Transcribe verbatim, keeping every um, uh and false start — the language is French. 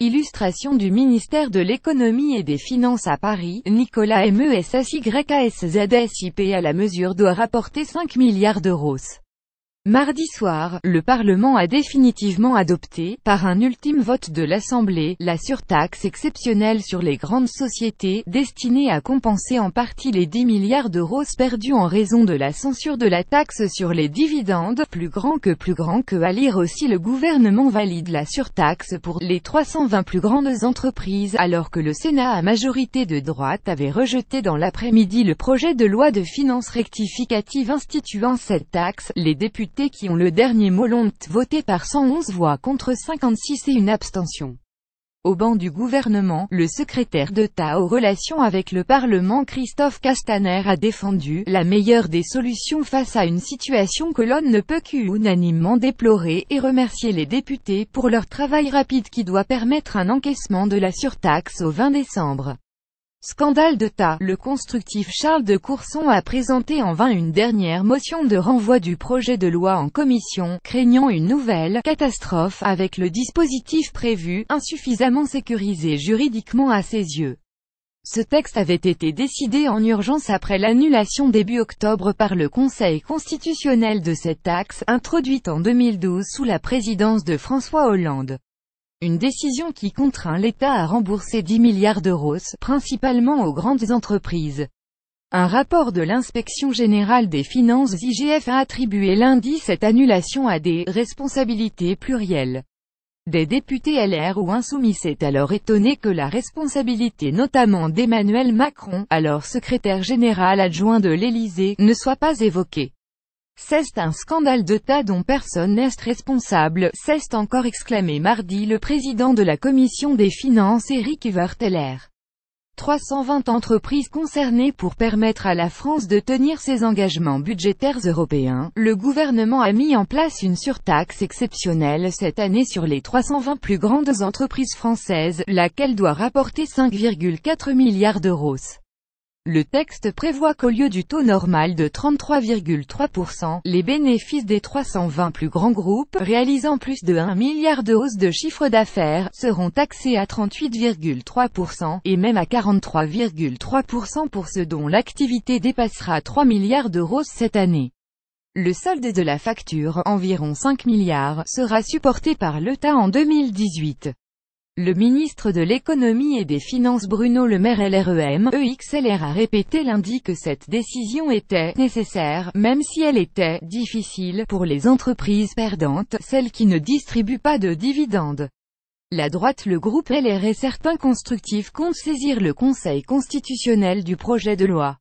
Illustration du ministère de l'économie et des finances à Paris, Nicolas Messyaszsip à la mesure doit rapporter cinq milliards d'euros. Mardi soir, le Parlement a définitivement adopté, par un ultime vote de l'Assemblée, la surtaxe exceptionnelle sur les grandes sociétés, destinée à compenser en partie les dix milliards d'euros perdus en raison de la censure de la taxe sur les dividendes, plus grand que plus grand que à lire aussi le gouvernement valide la surtaxe pour les trois cent vingt plus grandes entreprises alors que le Sénat à majorité de droite avait rejeté dans l'après-midi le projet de loi de finances rectificative instituant cette taxe, les députés qui ont le dernier mot l'ont voté par cent onze voix contre cinquante-six et une abstention. Au banc du gouvernement, le secrétaire d'État aux relations avec le Parlement Christophe Castaner a défendu « la meilleure des solutions face à une situation que l'on ne peut qu'unanimement déplorer » et remercier les députés pour leur travail rapide qui doit permettre un encaissement de la surtaxe au vingt décembre. Scandale d'État, le constructif Charles de Courson a présenté en vain une dernière motion de renvoi du projet de loi en commission, craignant une nouvelle « catastrophe » avec le dispositif prévu, insuffisamment sécurisé juridiquement à ses yeux. Ce texte avait été décidé en urgence après l'annulation début octobre par le Conseil constitutionnel de cette taxe, introduite en deux mille douze sous la présidence de François Hollande. Une décision qui contraint l'État à rembourser dix milliards d'euros, principalement aux grandes entreprises. Un rapport de l'inspection générale des finances I G F a attribué lundi cette annulation à des « responsabilités plurielles ». Des députés L R ou insoumis s'est alors étonné que la responsabilité notamment d'Emmanuel Macron, alors secrétaire général adjoint de l'Élysée, ne soit pas évoquée. C'est un scandale d'État dont personne n'est responsable, s'est encore exclamé mardi le président de la commission des finances Eric Werteller. trois cent vingt entreprises concernées pour permettre à la France de tenir ses engagements budgétaires européens, le gouvernement a mis en place une surtaxe exceptionnelle cette année sur les trois cent vingt plus grandes entreprises françaises, laquelle doit rapporter cinq virgule quatre milliards d'euros. Le texte prévoit qu'au lieu du taux normal de trente-trois virgule trois pour cent, les bénéfices des trois cent vingt plus grands groupes, réalisant plus de un milliard de hausse de chiffre d'affaires, seront taxés à trente-huit virgule trois pour cent, et même à quarante-trois virgule trois pour cent pour ceux dont l'activité dépassera trois milliards d'euros cette année. Le solde de la facture, environ cinq milliards, sera supporté par l'État en deux mille dix-huit. Le ministre de l'économie et des finances Bruno Le Maire L R E M E X L R a répété lundi que cette décision était « nécessaire », même si elle était « difficile » pour les entreprises perdantes, celles qui ne distribuent pas de dividendes. La droite, le groupe L R et certains constructifs comptent saisir le Conseil constitutionnel du projet de loi.